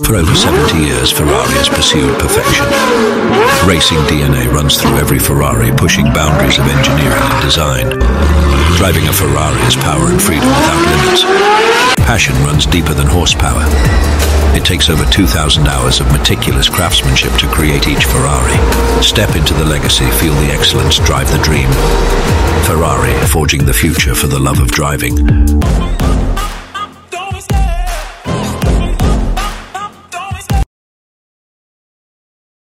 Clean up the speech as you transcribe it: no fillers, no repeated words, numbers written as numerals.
For over 70 years, Ferrari has pursued perfection. Racing DNA runs through every Ferrari, pushing boundaries of engineering and design. Driving a Ferrari is power and freedom without limits. Passion runs deeper than horsepower. It takes over 2,000 hours of meticulous craftsmanship to create each Ferrari. Step into the legacy, feel the excellence, drive the dream. Ferrari, forging the future for the love of driving.